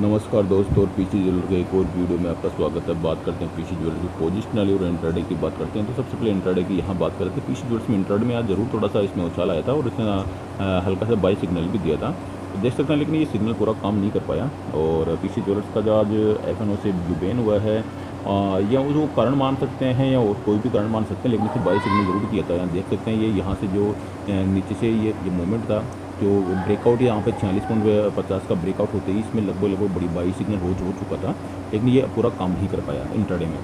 नमस्कार दोस्तों, और पीसी ज्वेलर के एक और वीडियो में आपका स्वागत है। बात करते हैं पीसी ज्वेलर की पोजिशनली और इंट्राडे की बात करते हैं। तो सबसे पहले इंट्राडे की यहाँ बात करते हैं। पीसी ज्वेलर्स में इंट्राडे में आज जरूर थोड़ा सा इसमें उछाल आया था और इसने हल्का सा बाई सिग्नल भी दिया था, देख सकते हैं, लेकिन ये सिग्नल पूरा काम नहीं कर पाया। और पीसी ज्वेलर्स का जो आज FNO से जुबैन हुआ है, या उसको कारण मान सकते हैं या और कोई भी कारण मान सकते हैं, लेकिन इसे बाई सिग्नल जरूर किया था। देख सकते हैं ये यहाँ से जो नीचे से ये जो मूवमेंट था, जो ब्रेकआउट यहाँ पे 46.50 का ब्रेकआउट होते ही इसमें लगभग बड़ी बाई सिग्नल हो चुका था, लेकिन ये पूरा काम नहीं कर पाया इंट्राडे में।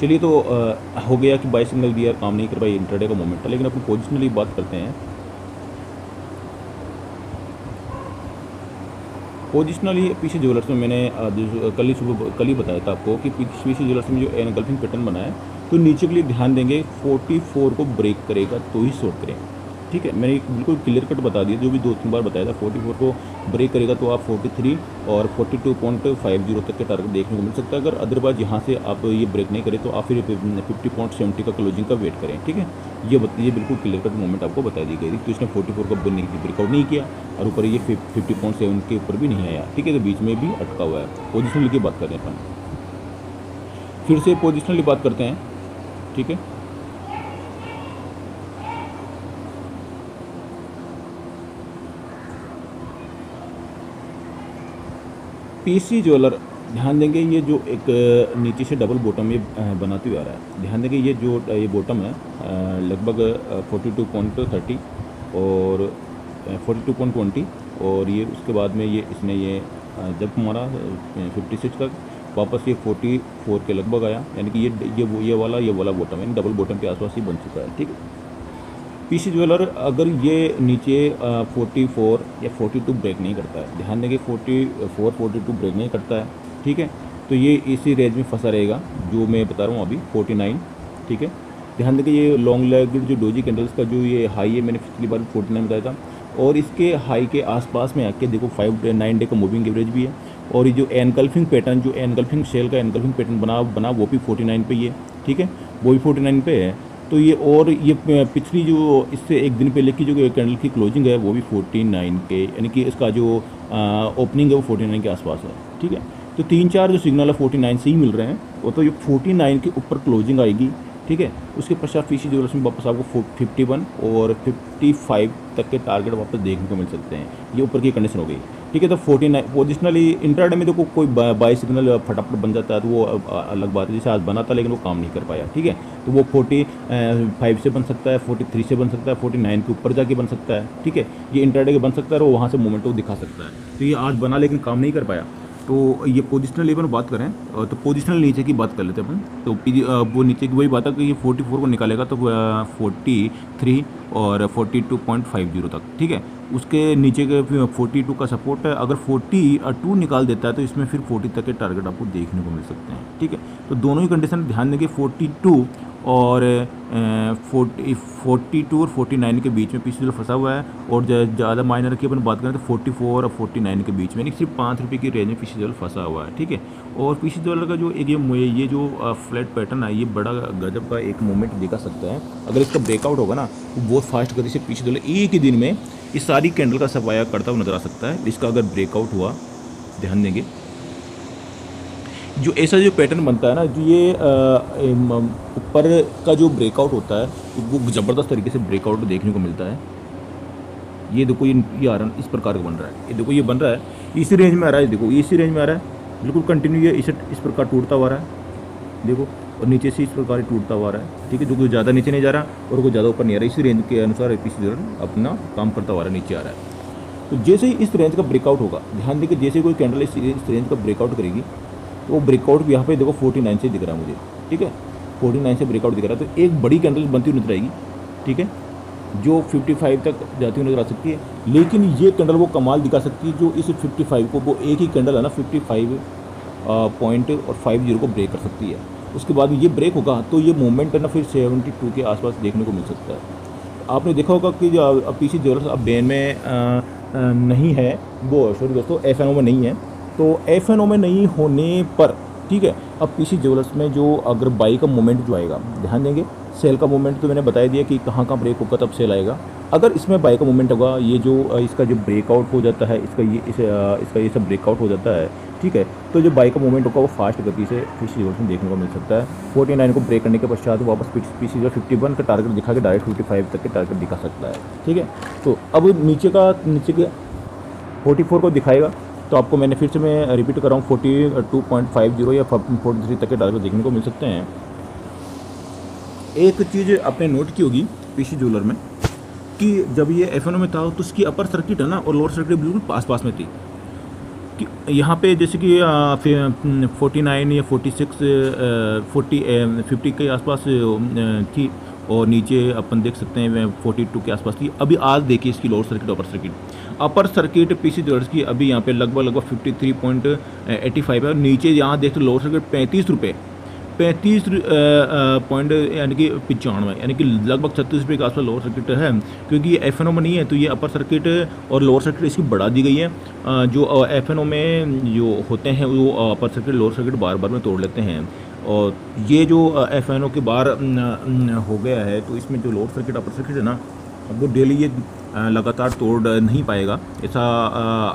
चलिए, तो हो गया कि बाई सिग्नल दिया, काम नहीं कर पाया, इंट्राडे का मोमेंट था। लेकिन अपनी पोजिशनली बात करते हैं। पोजिशनली पीसी ज्वेलर्स में मैंने कल ही बताया था आपको कि पीसी ज्वेलर्स में जो एनगल्फिंग पैटर्न बना है, तो नीचे के लिए ध्यान देंगे, 44 को ब्रेक करेगा तो ही शॉर्ट करें। ठीक है, मैंने एक बिल्कुल क्लियर कट बता दिया, जो भी 2-3 बार बताया था। 44 को ब्रेक करेगा तो आप 43 और 42.50 तक के टारगेट देखने को मिल सकता है। अगर अदरवाइज यहाँ से आप ये ब्रेक नहीं करें तो आप फिर 50.70 का क्लोजिंग का वेट करें। ठीक है, ये बिल्कुल क्लियर कट मोमेंट आपको बताई दी गई थी। तो इसने 44 का ब्रेकआउट नहीं किया और ऊपर ये 50.7 के ऊपर भी नहीं आया। ठीक है, तो बीच में भी अटका हुआ है। पोजिशनल की बात करते हैं अपन, फिर से पोजिशनली बात करते हैं। ठीक है, पीसी ज्वेलर ध्यान देंगे, ये जो एक नीचे से डबल बॉटम ये बनाते हुए आ रहा है। ध्यान देंगे ये बॉटम है लगभग 42.30 और 42.20, और ये उसके बाद में ये इसने ये जब हमारा 56 तक वापस ये 44 के लगभग आया, यानी कि ये वाला बॉटम है, डबल बॉटम के आसपास ही बन चुका है। ठीक है, पीसी ज्वेलर अगर ये नीचे 44 या 42 ब्रेक नहीं करता है, ध्यान देंगे 44-42 ब्रेक नहीं करता है, ठीक है, तो ये इसी रेंज में फंसा रहेगा, जो मैं बता रहा हूँ अभी 49। ठीक है, ध्यान देंगे ये लॉन्ग लेग जो डोजी कैंडल्स का जो ये हाई है, मैंने पिछली बार 49 बताया था, और इसके हाई के आसपास में आके देखो 5-9 डे का मूविंग एवरेज भी है, और ये जो एनगल्फिंग पैटर्न, जो एनगल्फिंग सेल का एनगल्फिंग पैटर्न बना वो भी 49 पे ही है। ठीक है, वो भी 49 पे है। तो ये और ये पिछली जो इससे एक दिन पहले की जो कैंडल की क्लोजिंग है वो भी 49 के, यानी कि इसका जो ओपनिंग है वो 49 के आसपास है। ठीक है, तो 3-4 जो सिग्नल है 49 से ही मिल रहे हैं, वो तो ये 49 के ऊपर क्लोजिंग आएगी। ठीक है, उसके पश्चात पीसी ज्वेलर्स में वापस आपको 51 और 55 तक के टारगेट वापस देखने को मिल सकते हैं। ये ऊपर की कंडीशन हो गई। ठीक है, तो 49 पोजिशनली इंट्राडे में देखो, कोई बाई सिग्नल फटाफट बन जाता है तो वो अलग बात है, जैसे आज बना था लेकिन वो काम नहीं कर पाया। ठीक है, तो वो 45 से बन सकता है, 43 से बन सकता है, 49 के ऊपर जाके बन सकता है। ठीक है, ये इंट्राडे के बन सकता है और वहाँ से मोमेंट को दिखा सकता है। तो ये आज बना लेकिन काम नहीं कर पाया। तो ये पोजिशनल लेवल बात करें, तो पोजिशनल नीचे की बात कर लेते हैं अपन। तो वो नीचे की वही बात है कि ये 44 को निकालेगा तो 43 और 42.50 तक। ठीक है, उसके नीचे के 42 का सपोर्ट है, अगर 42 निकाल देता है तो इसमें फिर 40 तक के टारगेट आपको देखने को मिल सकते हैं। ठीक है, तो दोनों ही कंडीशन ध्यान देंगे, 42 और 42 और 49 के बीच में पीछे जो फंसा हुआ है, और ज़्यादा माइनर की अपन बात करें तो 44 और 49 के बीच में, यानी सिर्फ ₹5 की रेंज में पीछे जो फंसा हुआ है। ठीक है, और पीछे ज्वेलर का जो एक ये जो फ्लैट पैटर्न है, ये बड़ा गजब का एक मोमेंट दिखा सकता है। अगर इसका ब्रेकआउट होगा ना, तो बहुत फास्ट गति से पीछे ज्वेलर एक ही दिन में इस सारी कैंडल का सफाया करता हुआ नजर आ सकता है। इसका अगर ब्रेकआउट हुआ, ध्यान देंगे, जो ऐसा जो पैटर्न बनता है ना, जो ये ऊपर का जो ब्रेकआउट होता है तो वो ज़बरदस्त तरीके से ब्रेकआउट देखने को मिलता है। ये देखो, ये आयरन इस प्रकार का बन रहा है, ये देखो ये बन रहा है, इसी रेंज में आ रहा है, देखो इसी रेंज में आ रहा है, बिल्कुल कंटिन्यू ये इस प्रकार टूटता हुआ रहा है, देखो, और नीचे से इस प्रकार टूटता हुआ रहा है। ठीक है, जो कोई ज़्यादा नीचे नहीं जा रहा और कोई ज़्यादा ऊपर नहीं आ रहा, इसी रेंज के अनुसार पीसी ज्वेलर अपना काम करता हुआ रहा है, नीचे आ रहा है। तो जैसे ही इस रेंज का ब्रेकआउट होगा, ध्यान देखिए, जैसे कोई कैंडल इस रेंज का ब्रेकआउट करेगी, तो वो ब्रेकआउट यहाँ पे देखो 49 से दिख रहा है मुझे। ठीक है, 49 से ब्रेकआउट दिख रहा है, तो एक बड़ी कैंडल बनती हुई नजर आएगी। ठीक है, जो 55 तक जाती हुई नजर आ सकती है, लेकिन ये कैंडल वो कमाल दिखा सकती है, जो इस 55 को, वो एक ही कैंडल है ना, 55.50 को ब्रेक कर सकती है। उसके बाद ये ब्रेक होगा तो ये मोमेंट है ना, फिर 72 के आसपास देखने को मिल सकता है। आपने देखा होगा कि अब पीसी ज्वेलर्स अब बैन में नहीं है, वो सॉरी दोस्तों, FNO में नहीं है। तो FNO में नहीं होने पर, ठीक है, अब पीसी ज्वेलर्स में जो अगर बाई का मोमेंट जो आएगा, ध्यान देंगे, सेल का मोमेंट तो मैंने बताया दिया कि कहाँ ब्रेक होगा तब सेल आएगा, अगर इसमें बाय का मूवमेंट होगा, ये जो इसका जो ब्रेकआउट हो जाता है, इसका ये सब ब्रेकआउट हो जाता है, ठीक है। तो जो बाय का मूवमेंट होगा वो फास्ट गति से पीसी जेवलर में देखने को मिल सकता है। 49 को ब्रेक करने के पश्चात वापस पीसी जेवलर 51 का टारगेट दिखा के डायरेक्ट 55 तक के टारगेट दिखा सकता है, ठीक है। तो अब नीचे के 44 को दिखाएगा तो आपको मैंने फिर से मैं रिपीट कर रहा हूँ 42.50 या 43 तक के टारगेट देखने को मिल सकते हैं। एक चीज़ आपने नोट की होगी पीसी जेवलर में कि जब ये एफएनओ में था तो उसकी अपर सर्किट है ना और लोअर सर्किट बिल्कुल पास में थी कि यहाँ पे जैसे कि 49 या 50 के आसपास थी और नीचे अपन देख सकते हैं 42 के आसपास थी। अभी आज देखिए इसकी lower circuit upper circuit, upper circuit PC जेवलर्स की अभी यहाँ पे लगभग 53.85 है और नीचे यहाँ देखते लोअर सर्किट 35.95 यानी कि लगभग 36 रुपये के आसपास लोअर सर्किट है। क्योंकि ये एफएनओ में नहीं है तो ये अपर सर्किट और लोअर सर्किट इसकी बढ़ा दी गई है। जो एफएनओ में जो होते हैं वो अपर सर्किट लोअर सर्किट बार बार में तोड़ लेते हैं और ये जो एफएनओ के बार हो गया है तो इसमें जो लोअर सर्किट अपर सर्किट है ना वो डेली ये लगातार तोड़ नहीं पाएगा। ऐसा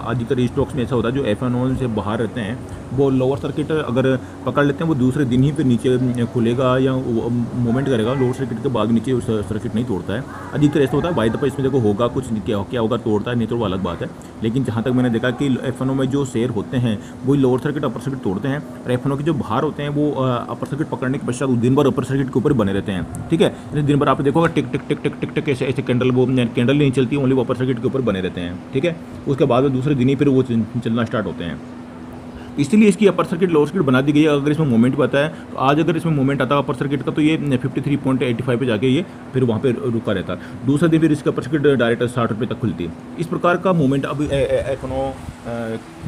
अधिकतर स्टॉक्स में ऐसा होता है जो एफएनओ से बाहर रहते हैं वो लोअर सर्किट अगर पकड़ लेते हैं वो दूसरे दिन ही फिर नीचे खुलेगा या मूवमेंट करेगा। लोअर सर्किट के बाद नीचे सर्किट नहीं तोड़ता है, अधिकतर ऐसा होता है। बाय द वे इसमें देखो होगा कुछ क्या होगा, तोड़ता है नहीं तो वो अलग बात है। लेकिन जहाँ तक मैंने देखा कि एफएनओ में जो शेयर होते हैं वो लोअर सर्किट अपर सर्किट तोड़ते हैं और एफएनओ के जो बाहर होते हैं वो अपर सर्किट पकड़ने के पश्चात दिन भर अपर सर्किट के ऊपर बने रहते हैं, ठीक है। दिन भर आप देखोगे टिक टिक टिक टिक टिक टिक ऐसे कैंडल नहीं चलती है, ओनली वो अपर सर्किट के ऊपर बने रहते हैं, ठीक है। उसके बाद में दूसरे दिन ही फिर वो चलना स्टार्ट होते हैं। इसलिए इसकी अपर सर्किट लोअर सर्किट बना दी गई है। अगर इसमें मोमेंट भी आता है तो आज अगर इसमें मोमेंट आता है अपर सर्किट का तो ये 53.85 पे जाके ये फिर वहाँ पे रुका रहता है। दूसरा दिन फिर इसका अपर सर्किट डायरेक्ट 60 रुपये तक खुलती है। इस प्रकार का मूवमेंट अब एफएनओ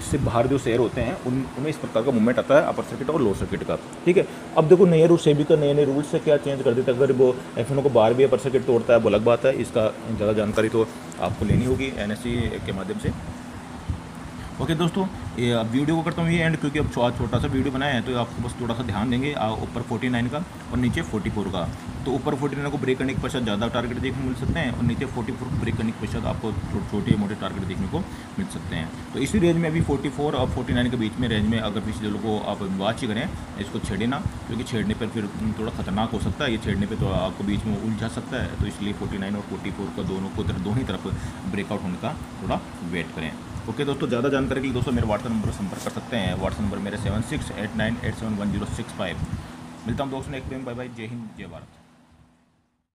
से बाहर जो शेयर होते हैं उनमें इस प्रकार का मूवमेंट आता है अपर सर्किट और लोअर सर्किट का, ठीक है। अब देखो नए रूल सेबी का नए नए रूल से क्या चेंज कर देता है। अगर वो एफएनओ को बाहर भी अपर सर्किट तोड़ता है वो अलग बात है, इसका ज़्यादा जानकारी तो आपको लेनी होगी एनएसई के माध्यम से। ओके दोस्तों, ये अब वीडियो को करता हूँ ये एंड क्योंकि अब छोटा सा वीडियो बनाया है तो आपको बस थोड़ा सा ध्यान देंगे ऊपर 49 का और नीचे 44 का। तो ऊपर 49 को ब्रेक करने के पश्चात ज़्यादा टारगेट देखने को मिल सकते हैं और नीचे 44 को ब्रेक करने के पश्चात आपको छोटे मोटे टारगेट देखने को मिल सकते हैं। तो इसी रेंज में अभी 44 और 49 के बीच में रेंज में अगर पीसी जेवलर को आप वॉच करें, इसको छेड़े ना क्योंकि छेड़ने पर फिर थोड़ा खतरनाक हो सकता है। ये छेड़ने पर तो आपको बीच में उलझा सकता है, तो इसलिए 49 और 44 का दोनों ही तरफ ब्रेकआउट होने का थोड़ा वेट करें। ओके दोस्तों, ज़्यादा जानकारी के लिए दोस्तों मेरे व्हाट्सअप नंबर पर संपर्क कर सकते हैं। व्हाट्सअप नंबर मेरा 7689871065। मिलता हूँ दोस्तों नेक्स्ट टाइम। बाय बाय, जय हिंद, जय भारत।